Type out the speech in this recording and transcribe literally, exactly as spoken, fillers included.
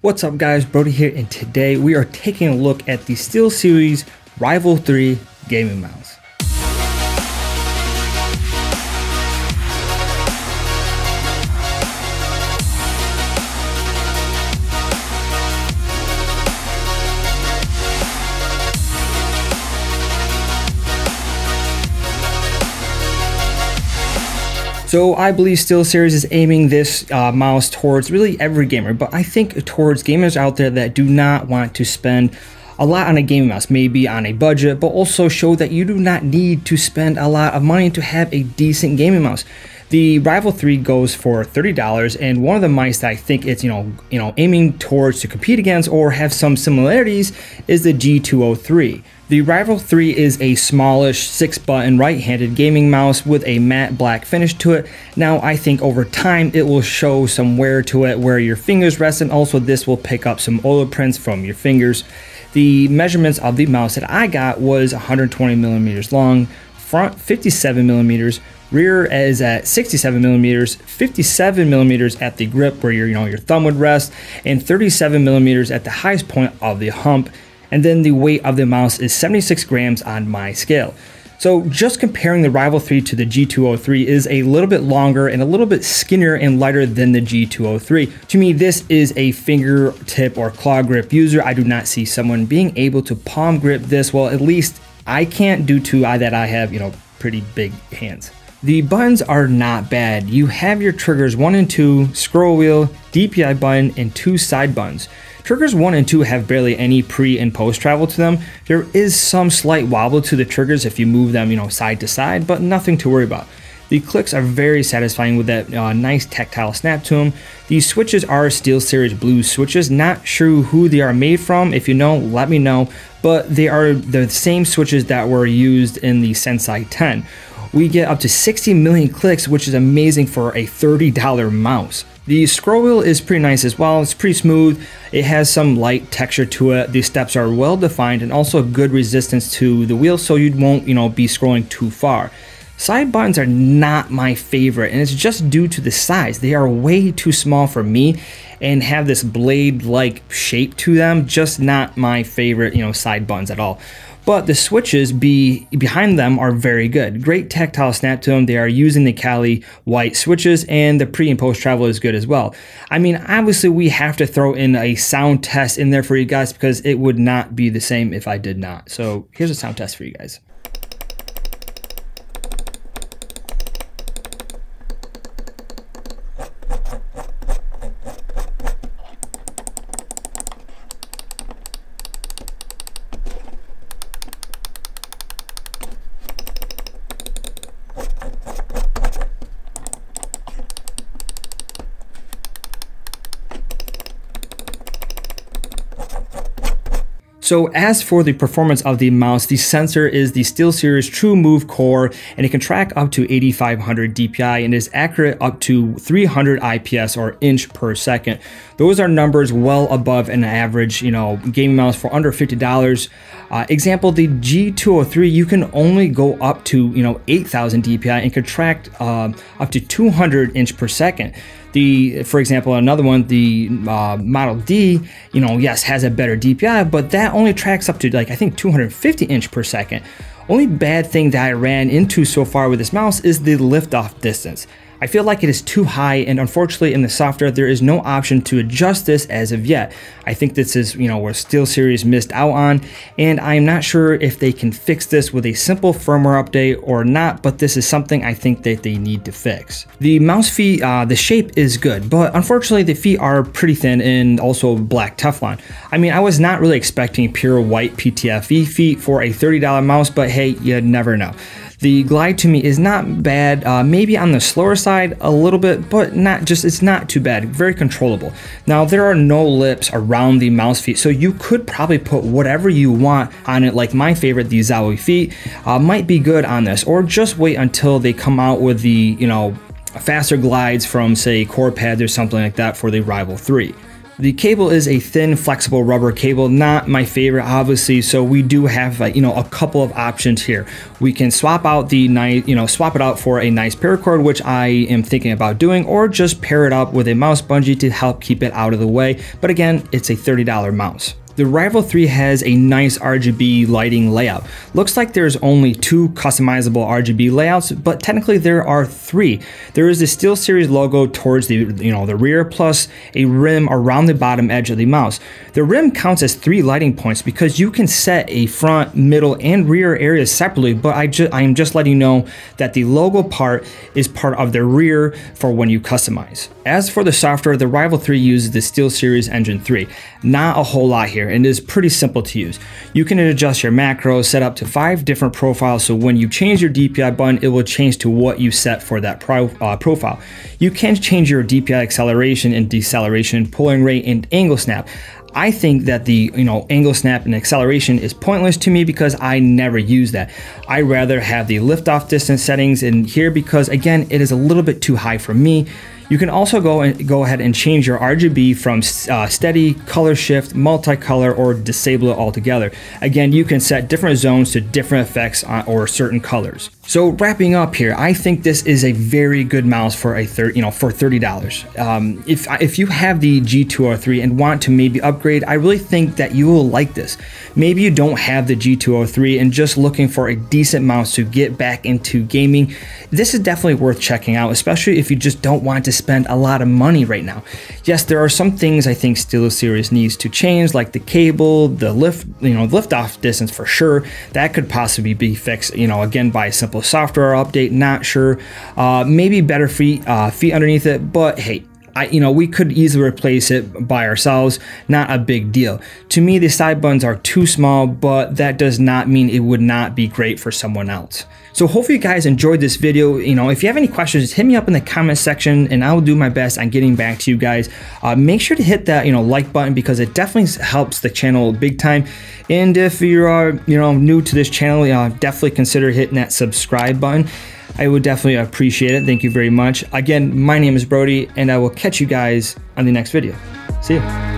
What's up guys, Brody here, and today we are taking a look at the SteelSeries Rival three gaming mouse. So I believe SteelSeries is aiming this uh, mouse towards really every gamer, but I think towards gamers out there that do not want to spend a lot on a gaming mouse, maybe on a budget, but also show that you do not need to spend a lot of money to have a decent gaming mouse. The Rival three goes for thirty dollars, and one of the mice that I think it's you know you know aiming towards to compete against or have some similarities is the G two oh three. The Rival three is a smallish six button right-handed gaming mouse with a matte black finish to it. Now I think over time it will show some wear to it where your fingers rest, and also this will pick up some oil prints from your fingers. The measurements of the mouse that I got was one hundred twenty millimeters long, front fifty-seven millimeters, rear is at sixty-seven millimeters, fifty-seven millimeters at the grip where your you know your thumb would rest, and thirty-seven millimeters at the highest point of the hump. And then the weight of the mouse is seventy-six grams on my scale. So just comparing the Rival three to the G two oh three is a little bit longer and a little bit skinnier and lighter than the G two oh three. To me, this is a fingertip or claw grip user. I do not see someone being able to palm grip this. Well, at least I can't, due to that I have, you know, pretty big hands. The buttons are not bad. You have your triggers one and two, scroll wheel, D P I button, and two side buttons. Triggers one and two have barely any pre and post travel to them. There is some slight wobble to the triggers if you move them you know, side to side, but nothing to worry about. The clicks are very satisfying with that uh, nice tactile snap to them. These switches are SteelSeries blue switches. Not sure who they are made from. If you know, let me know. But they are the same switches that were used in the Sensei ten. We get up to sixty million clicks, which is amazing for a thirty dollar mouse. The scroll wheel is pretty nice as well. It's pretty smooth. It has some light texture to it. The steps are well defined and also good resistance to the wheel, so you won't, you know, be scrolling too far. Side buttons are not my favorite, and it's just due to the size. They are way too small for me and have this blade-like shape to them. Just not my favorite, you know, side buttons at all. But the switches be behind them are very good. Great tactile snap to them. They are using the Kailh white switches, and the pre and post travel is good as well. I mean, obviously we have to throw in a sound test in there for you guys because it would not be the same if I did not. So here's a sound test for you guys. So as for the performance of the mouse, the sensor is the SteelSeries TrueMove core, and it can track up to eighty-five hundred D P I and is accurate up to three hundred I P S or inch per second. Those are numbers well above an average, you know, gaming mouse for under fifty dollars. Uh, example, the G two oh three, you can only go up to, you know, eight thousand D P I and could track uh, up to two hundred inch per second. The, for example, another one, the uh, Model D, you know, yes, has a better D P I, but that only tracks up to like, I think two hundred fifty inch per second. Only bad thing that I ran into so far with this mouse is the liftoff distance. I feel like it is too high, and unfortunately in the software there is no option to adjust this as of yet. I think this is you know where SteelSeries missed out on, and I am not sure if they can fix this with a simple firmware update or not, but this is something I think that they need to fix. The mouse feet, uh, the shape is good, but unfortunately the feet are pretty thin and also black Teflon. I mean, I was not really expecting pure white P T F E feet for a thirty dollar mouse, but hey, you never know. The glide to me is not bad, uh, maybe on the slower side a little bit, but not just, it's not too bad, very controllable. Now there are no lips around the mouse feet, so you could probably put whatever you want on it, like my favorite, the Zowie feet, uh, might be good on this, or just wait until they come out with the, you know, faster glides from say Core Pads or something like that for the Rival three. The cable is a thin, flexible rubber cable, not my favorite, obviously. So we do have, you know, a couple of options here. We can swap out the nice, you know, swap it out for a nice paracord, which I am thinking about doing, or just pair it up with a mouse bungee to help keep it out of the way. But again, it's a thirty dollar mouse. The Rival three has a nice R G B lighting layout. Looks like there's only two customizable R G B layouts, but technically there are three. There is the SteelSeries logo towards the, you know, the rear, plus a rim around the bottom edge of the mouse. The rim counts as three lighting points because you can set a front, middle, and rear areas separately, but I just I am just letting you know that the logo part is part of the rear for when you customize. As for the software, the Rival three uses the SteelSeries Engine three. Not a whole lot here, and it is pretty simple to use. You can adjust your macros, set up to five different profiles, so when you change your D P I button, it will change to what you set for that pro uh, profile. You can change your D P I acceleration and deceleration, pulling rate, and angle snap. I think that the, you know, angle snap and acceleration is pointless to me because I never use that. I rather have the liftoff distance settings in here because, again, it is a little bit too high for me. You can also go and go ahead and change your R G B from uh, steady, color shift, multicolor, or disable it altogether. Again, you can set different zones to different effects on, or certain colors. So wrapping up here, I think this is a very good mouse for a third, you know, for thirty dollars. Um, if if you have the G two oh three and want to maybe upgrade, I really think that you will like this. Maybe you don't have the G two oh three and just looking for a decent mouse to get back into gaming. This is definitely worth checking out, especially if you just don't want to spend a lot of money right now. Yes, there are some things I think SteelSeries needs to change, like the cable, the lift, you know, liftoff distance for sure. That could possibly be fixed, you know, again by a simple software update, not sure. Uh, maybe better feet, uh, feet underneath it, but hey, I, you know, we could easily replace it by ourselves, not a big deal. To me, the side buttons are too small, but that does not mean it would not be great for someone else. So hopefully you guys enjoyed this video. You know, if you have any questions, hit me up in the comment section and I will do my best on getting back to you guys. Uh, make sure to hit that, you know, like button because it definitely helps the channel big time. And if you are, you know, new to this channel, you know, definitely consider hitting that subscribe button. I would definitely appreciate it. Thank you very much. Again, my name is Brody, and I will catch you guys on the next video. See you.